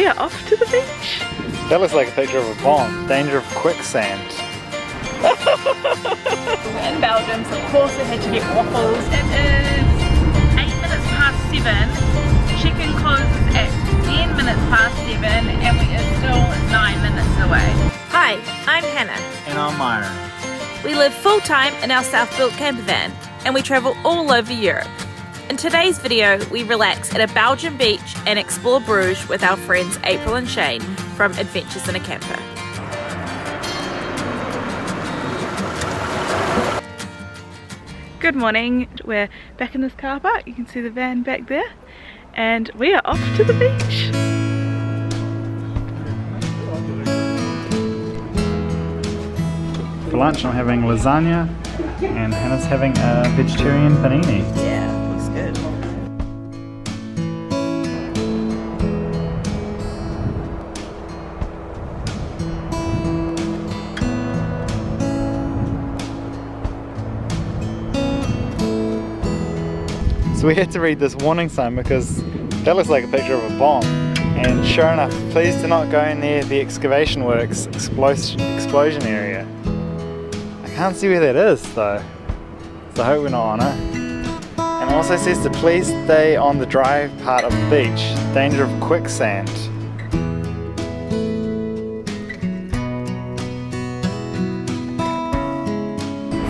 We are off to the beach. That looks like a picture of a pond. Danger of quicksand. We're in Belgium, so of course we had to get waffles. It is 7:08. Check-in closes at 7:10 and we are still 9 minutes away. Hi, I'm Hannah. And I'm Myron. We live full-time in our self-built camper van and we travel all over Europe. In today's video, we relax at a Belgian beach and explore Bruges with our friends April and Shane from Adventures in a Camper. Good morning, we're back in this car park, you can see the van back there, and we are off to the beach. For lunch I'm having lasagna and Hannah's having a vegetarian panini. Yeah, looks good. So we had to read this warning sign because that looks like a picture of a bomb. And sure enough, please do not go in there, the excavation works, explosion area. I can't see where that is though, so I hope we're not on it. And also says to please stay on the dry part of the beach, danger of quicksand.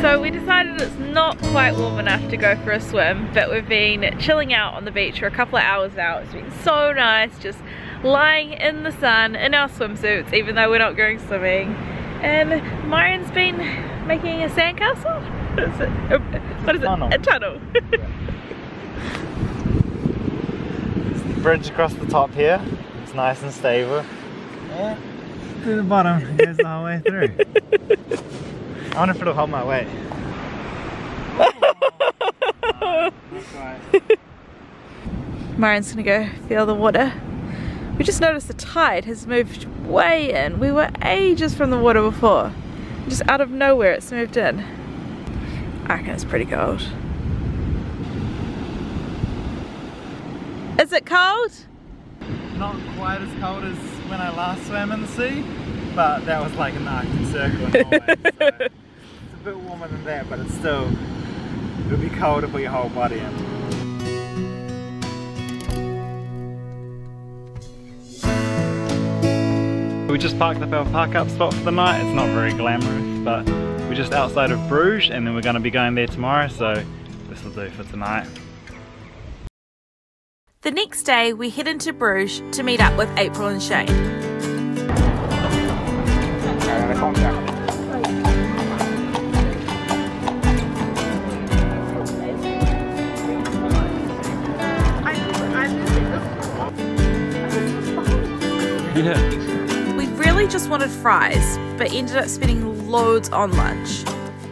So we decided it's not quite warm enough to go for a swim, but we've been chilling out on the beach for a couple of hours now. It's been so nice just lying in the sun in our swimsuits, even though we're not going swimming. And Myron's been making a sandcastle? What is it? A tunnel. It's the bridge across the top here. It's nice and stable. Yeah. Through the bottom, it goes the whole way through. I wonder if it'll hold my weight. Oh, that's right. Myron's gonna go feel the water. We just noticed the tide has moved way in. We were ages from the water before. Just out of nowhere it's moved in. I reckon it's pretty cold. Is it cold? Not quite as cold as when I last swam in the sea, but that was like an Arctic Circle in Norway, so it's a bit warmer than that, but it's still, it'll be colder for your whole body in. We just parked up our park-up spot for the night. It's not very glamorous, but we're just outside of Bruges and then we're going to be going there tomorrow, so this will do for tonight. The next day we head into Bruges to meet up with April and Shane. Yeah. We really just wanted fries, but ended up spending loads on lunch.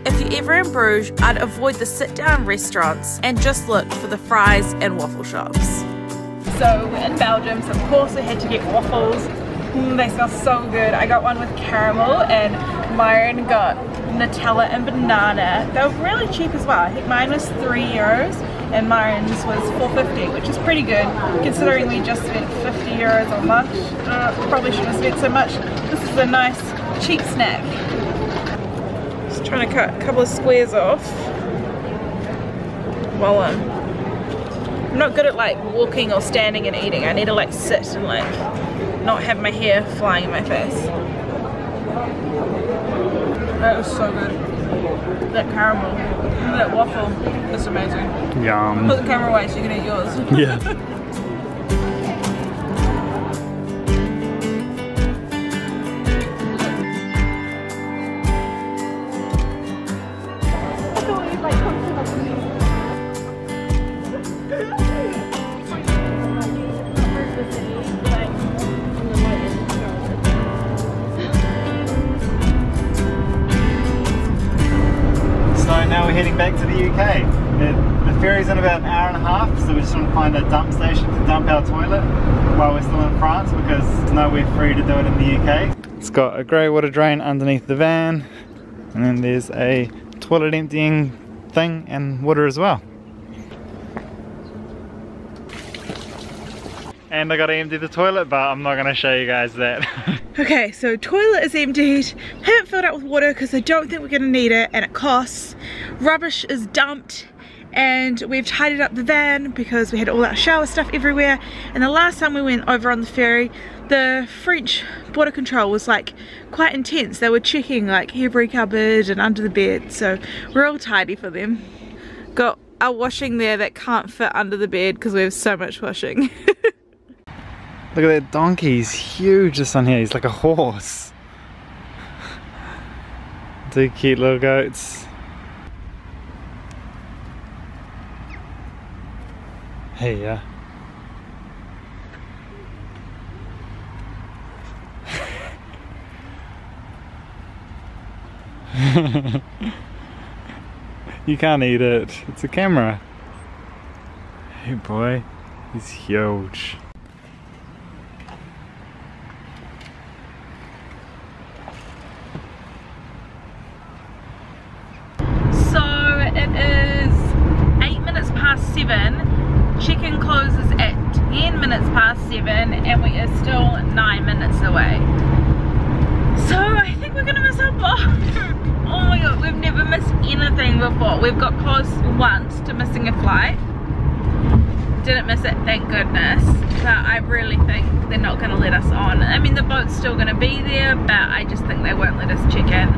If you're ever in Bruges, I'd avoid the sit-down restaurants and just look for the fries and waffle shops. So we're in Belgium, so of course we had to get waffles. They smell so good. I got one with caramel and Myron got Nutella and banana. They were really cheap as well. I think mine was €3 and Myron's was €4.50, which is pretty good considering we just spent €50 on lunch. Probably shouldn't have spent so much. This is a nice cheap snack. Just trying to cut a couple of squares off while I'm not good at like walking or standing and eating. I need to like sit and like not have my hair flying in my face. That was so good. That caramel, that waffle, it's amazing. Yum. Put the camera away so you can eat yours. Yeah. I thought it was like comfortable for me. Heading back to the UK. The ferry's in about an hour and a half, so we just want to find a dump station to dump our toilet while we're still in France because there's nowhere free to do it in the UK. It's got a grey water drain underneath the van, and then there's a toilet emptying thing and water as well. and I gotta empty the toilet, but I'm not gonna show you guys that. Okay, so toilet is emptied. Haven't filled up with water because I don't think we're gonna need it and it costs. Rubbish is dumped. And we've tidied up the van because we had all our shower stuff everywhere. And the last time we went over on the ferry, the French border control was like quite intense. They were checking like every cupboard and under the bed, so we're all tidy for them. Got our washing there that can't fit under the bed because we have so much washing. Look at that donkey, he's huge, this one here, he's like a horse. Two cute little goats. Hey, yeah. You can't eat it. It's a camera. Hey, boy. He's huge. So it is 7:08. Check-in closes at 7:10 and we are still 9 minutes away. So I think we're gonna miss our vlog. Oh my god, we've never missed anything before. We've got close once to missing a flight. Didn't miss it, thank goodness. But I really think they're not gonna let us on. I mean, the boat's still gonna be there, but I just think they won't let us check in.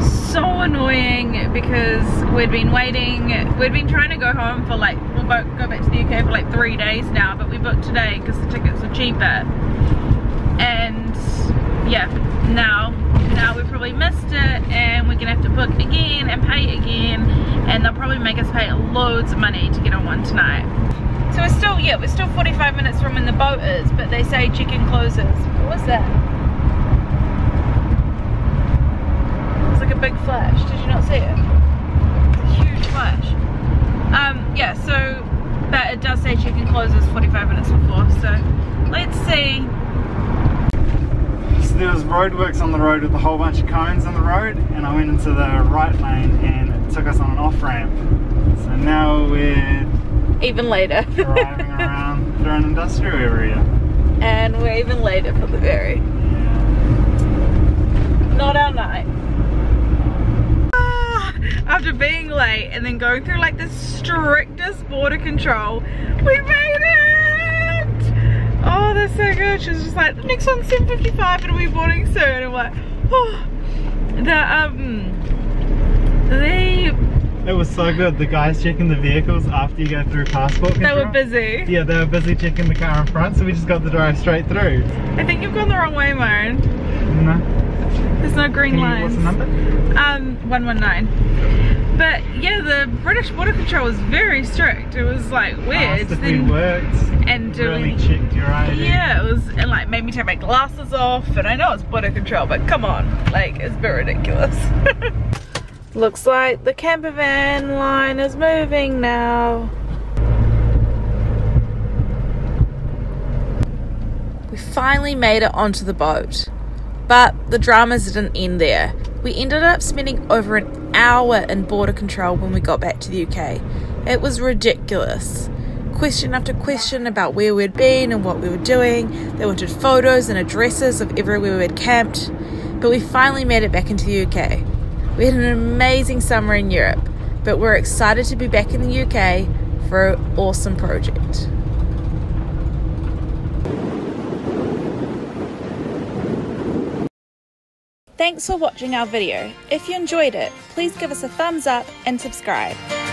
So annoying because we'd been waiting, we'd been trying to go home for like, we'll go back to the UK for like 3 days now, but we booked today because the tickets were cheaper. And yeah, now we've probably missed it and we're gonna have to book again and pay again, and they'll probably make us pay loads of money to get on one tonight. So we're still, yeah, we're still 45 minutes from when the boat is, but they say check-in closes. What was that? Big flash, did you not see it? Huge flash. Yeah, so but it does say check-in closes 45 minutes before, so let's see. So there was roadworks on the road with a whole bunch of cones on the road, and I went into the right lane and it took us on an off-ramp. So now we're even later driving around through an industrial area. And we're even later for the ferry. Yeah. Not our night. After being late and then going through like the strictest border control, we made it! Oh, that's so good. She was just like, the next one's 7:55, it'll be boarding soon. And I'm like, oh. It was so good. The guys checking the vehicles after you go through passport control. They were busy. Yeah, they were busy checking the car in front, so we just got the drive straight through. I think you've gone the wrong way, Myron. No. There's no green lines. What's the number? 119. But yeah, the British border control was very strict. It was like weird. It worked. And really checked your ID. Yeah, it was, and like made me take my glasses off. And I know it's border control, but come on, like it's a bit ridiculous. Looks like the camper van line is moving now. We finally made it onto the boat. But the dramas didn't end there. We ended up spending over an hour in border control when we got back to the UK. It was ridiculous. Question after question about where we'd been and what we were doing. They wanted photos and addresses of everywhere we'd camped. But we finally made it back into the UK. We had an amazing summer in Europe, but we're excited to be back in the UK for an awesome project. Thanks for watching our video. If you enjoyed it, please give us a thumbs up and subscribe.